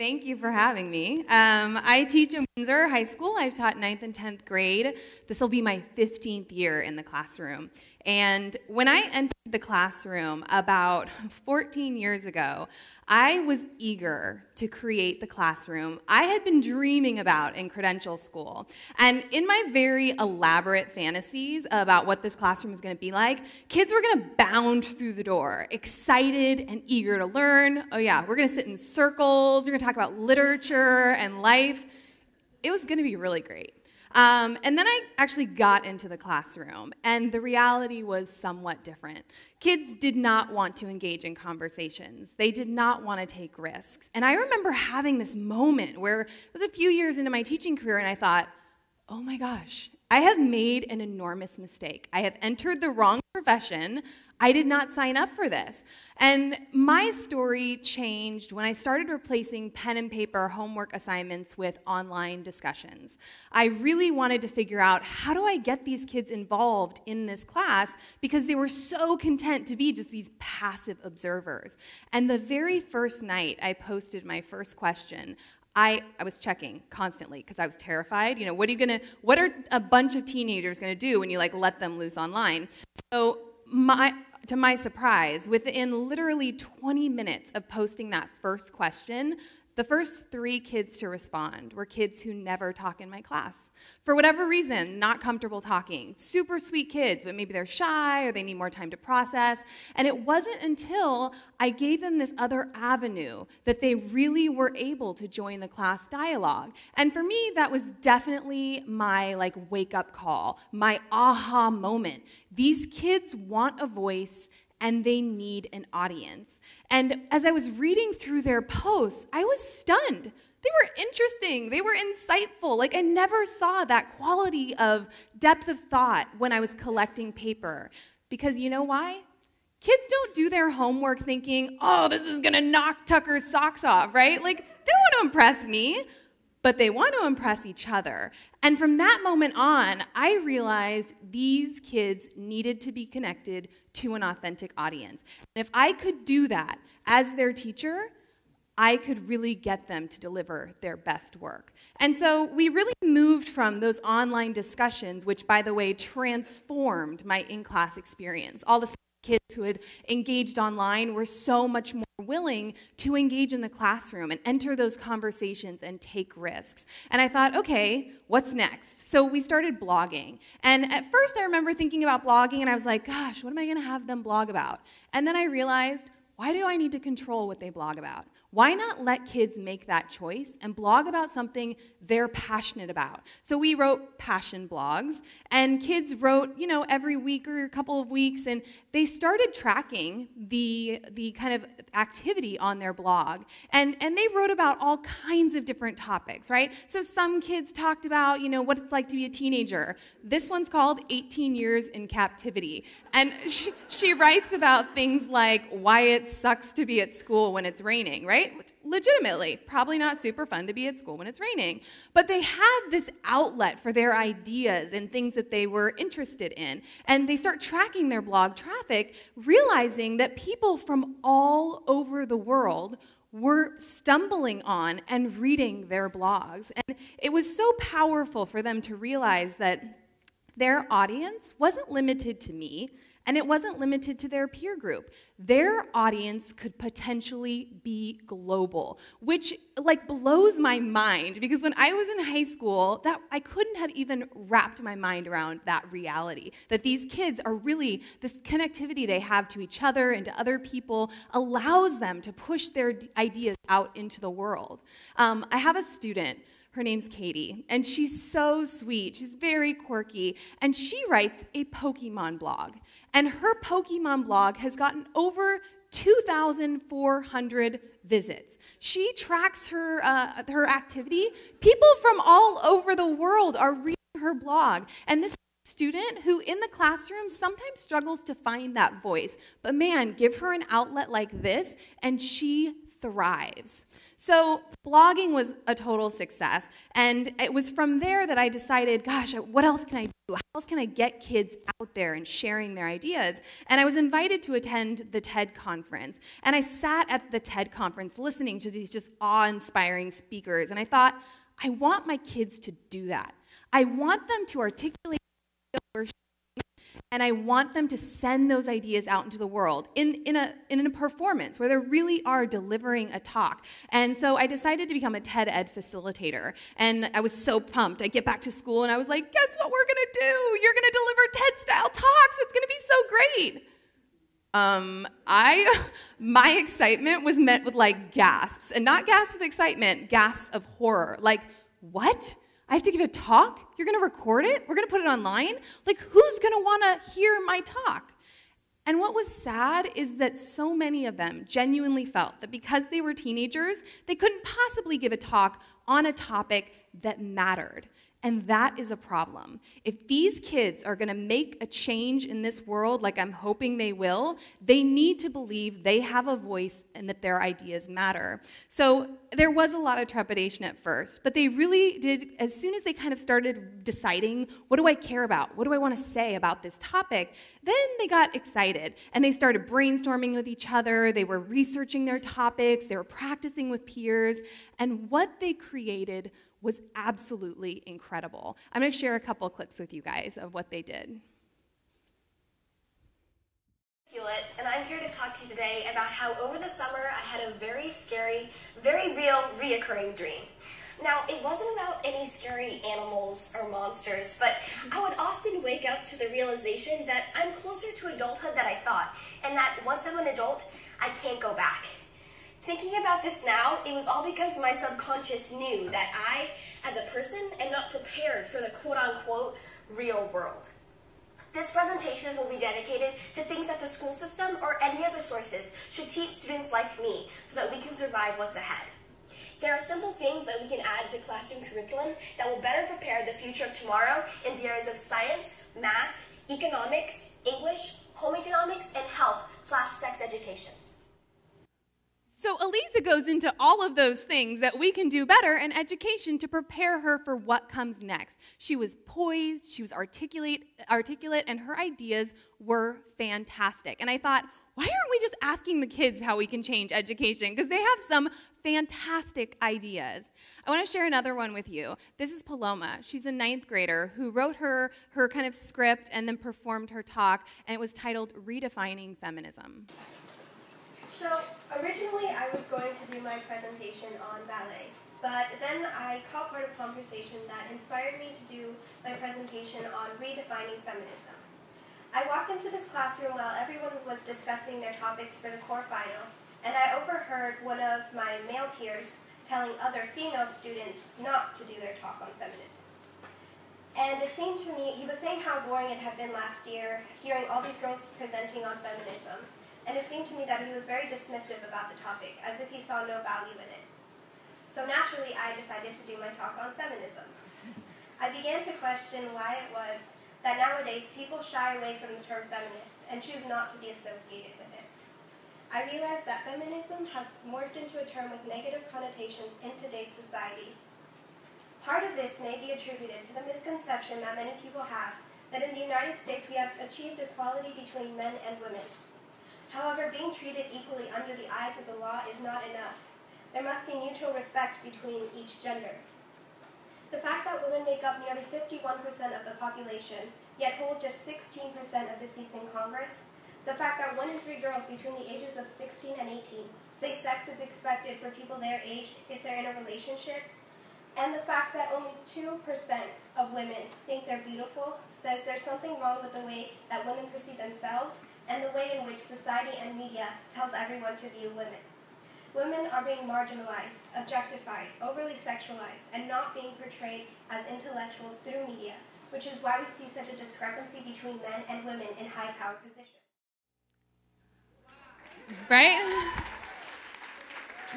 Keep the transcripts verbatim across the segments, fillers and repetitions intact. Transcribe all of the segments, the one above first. Thank you for having me. Um, I teach in Windsor High School. I've taught ninth and tenth grade. This will be my fifteenth year in the classroom. And when I entered the classroom about fourteen years ago, I was eager to create the classroom I had been dreaming about in credential school. And in my very elaborate fantasies about what this classroom was going to be like, kids were going to bound through the door, excited and eager to learn. Oh yeah, we're going to sit in circles, we're going to talk about literature and life. It was going to be really great. Um, and then I actually got into the classroom, and the reality was somewhat different. Kids did not want to engage in conversations. They did not want to take risks. And I remember having this moment where it was a few years into my teaching career, and I thought, oh my gosh, I have made an enormous mistake. I have entered the wrong profession. I did not sign up for this. And my story changed when I started replacing pen and paper homework assignments with online discussions. I really wanted to figure out, how do I get these kids involved in this class, because they were so content to be just these passive observers. And the very first night I posted my first question, I, I was checking constantly because I was terrified. You know, what are you gonna, what are a bunch of teenagers gonna do when you like let them loose online? So my, to my surprise, within literally twenty minutes of posting that first question, the first three kids to respond were kids who never talk in my class. For whatever reason, not comfortable talking. Super sweet kids, but maybe they're shy or they need more time to process. And it wasn't until I gave them this other avenue that they really were able to join the class dialogue. And for me, that was definitely my like wake-up call, my aha moment. These kids want a voice, and they need an audience. And as I was reading through their posts, I was stunned. They were interesting, they were insightful. Like, I never saw that quality of depth of thought when I was collecting paper. Because you know why? Kids don't do their homework thinking, oh, this is gonna knock Tucker's socks off, right? Like, they don't wanna impress me, but they want to impress each other. And from that moment on, I realized these kids needed to be connected to an authentic audience. And if I could do that as their teacher, I could really get them to deliver their best work. And so we really moved from those online discussions, which, by the way, transformed my in-class experience. All the kids who had engaged online were so much more willing to engage in the classroom and enter those conversations and take risks. And I thought, okay, what's next? So we started blogging. And at first I remember thinking about blogging and I was like, gosh, what am I gonna have them blog about? And then I realized, why do I need to control what they blog about? Why not let kids make that choice and blog about something they're passionate about? So we wrote passion blogs, and kids wrote, you know, every week or a couple of weeks, and they started tracking the, the kind of activity on their blog. And, and they wrote about all kinds of different topics, right? So some kids talked about, you know, what it's like to be a teenager. This one's called eighteen Years in Captivity. And she, she writes about things like why it sucks to be at school when it's raining, right? Legitimately, probably not super fun to be at school when it's raining. But they had this outlet for their ideas and things that they were interested in. And they start tracking their blog traffic, realizing that people from all over the world were stumbling on and reading their blogs. And it was so powerful for them to realize that their audience wasn't limited to me, and it wasn't limited to their peer group. Their audience could potentially be global, which like blows my mind, because when I was in high school, that I couldn't have even wrapped my mind around that reality, that these kids are really, this connectivity they have to each other and to other people allows them to push their ideas out into the world. Um, I have a student. Her name's Katie, and she's so sweet. She's very quirky, and she writes a Pokemon blog. And her Pokemon blog has gotten over two thousand four hundred visits. She tracks her, uh, her activity. People from all over the world are reading her blog. And this student who in the classroom sometimes struggles to find that voice, but man, give her an outlet like this, and she thrives. So blogging was a total success, and it was from there that I decided, gosh, what else can I do? How else can I get kids out there and sharing their ideas? And I was invited to attend the TED conference, and I sat at the TED conference listening to these just awe-inspiring speakers, and I thought, I want my kids to do that. I want them to articulate their ideas, and I want them to send those ideas out into the world in, in, a, in a performance where they really are delivering a talk. And so I decided to become a TED-Ed facilitator. And I was so pumped. I get back to school and I was like, guess what we're going to do? You're going to deliver TED-style talks. It's going to be so great. Um, I, my excitement was met with like gasps. And not gasps of excitement, gasps of horror. Like, what? I have to give a talk? You're going to record it? We're going to put it online? Like, who's going to want to hear my talk? And what was sad is that so many of them genuinely felt that because they were teenagers, they couldn't possibly give a talk on a topic that mattered. And that is a problem. If these kids are going to make a change in this world, like I'm hoping they will, they need to believe they have a voice and that their ideas matter. So there was a lot of trepidation at first, but they really did, as soon as they kind of started deciding, what do I care about? What do I want to say about this topic? Then they got excited, and they started brainstorming with each other. They were researching their topics. They were practicing with peers. And what they created was absolutely incredible. I'm going to share a couple clips with you guys of what they did. Hewlett, and I'm here to talk to you today about how over the summer I had a very scary, very real, reoccurring dream. Now, it wasn't about any scary animals or monsters, but I would often wake up to the realization that I'm closer to adulthood than I thought, and that once I'm an adult, I can't go back. Thinking about this now, it was all because my subconscious knew that I, as a person, am not prepared for the quote-unquote real world. This presentation will be dedicated to things that the school system or any other sources should teach students like me so that we can survive what's ahead. There are simple things that we can add to classroom curriculum that will better prepare the future of tomorrow in the areas of science, math, economics, English, home economics, and health slash sex education. So Aliza goes into all of those things that we can do better in education to prepare her for what comes next. She was poised, she was articulate, articulate, and her ideas were fantastic. And I thought, why aren't we just asking the kids how we can change education? Because they have some fantastic ideas. I want to share another one with you. This is Paloma. She's a ninth grader who wrote her, her kind of script and then performed her talk, and it was titled Redefining Feminism. So, originally I was going to do my presentation on ballet, but then I caught part of a conversation that inspired me to do my presentation on redefining feminism. I walked into this classroom while everyone was discussing their topics for the core final, and I overheard one of my male peers telling other female students not to do their talk on feminism. And it seemed to me, he was saying how boring it had been last year, hearing all these girls presenting on feminism. And it seemed to me that he was very dismissive about the topic, as if he saw no value in it. So naturally, I decided to do my talk on feminism. I began to question why it was that nowadays people shy away from the term feminist and choose not to be associated with it. I realized that feminism has morphed into a term with negative connotations in today's society. Part of this may be attributed to the misconception that many people have that in the United States we have achieved equality between men and women. However, being treated equally under the eyes of the law is not enough. There must be mutual respect between each gender. The fact that women make up nearly fifty-one percent of the population, yet hold just sixteen percent of the seats in Congress, the fact that one in three girls between the ages of sixteen and eighteen say sex is expected for people their age if they're in a relationship, and the fact that only two percent of women think they're beautiful says there's something wrong with the way that women perceive themselves and the way in which society and media tells everyone to view women. Women are being marginalized, objectified, overly sexualized, and not being portrayed as intellectuals through media, which is why we see such a discrepancy between men and women in high-power positions. Right?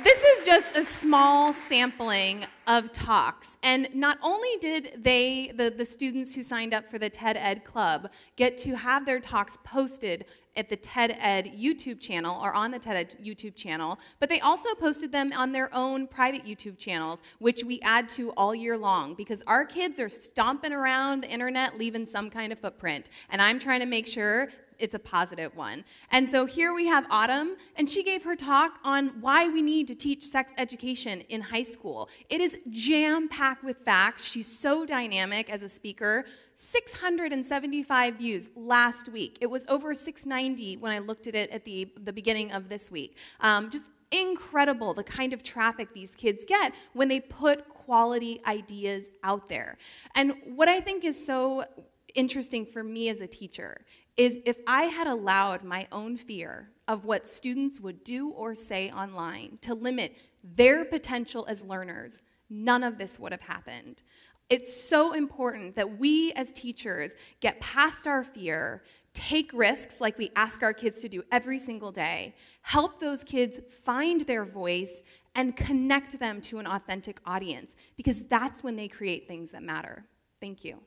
This is just a small sampling of talks, and not only did they, the, the students who signed up for the TED-Ed Club, get to have their talks posted at the TED-Ed YouTube channel, or on the TED-Ed YouTube channel, but they also posted them on their own private YouTube channels, which we add to all year long, because our kids are stomping around the internet, leaving some kind of footprint, and I'm trying to make sure it's a positive one. And so here we have Autumn, and she gave her talk on why we need to teach sex education in high school. It is jam-packed with facts. She's so dynamic as a speaker. six hundred seventy-five views last week. It was over six ninety when I looked at it at the, the beginning of this week. Um, just incredible the kind of traffic these kids get when they put quality ideas out there. And what I think is so interesting for me as a teacher is if I had allowed my own fear of what students would do or say online to limit their potential as learners, none of this would have happened. It's so important that we as teachers get past our fear, take risks like we ask our kids to do every single day, help those kids find their voice, and connect them to an authentic audience, because that's when they create things that matter. Thank you.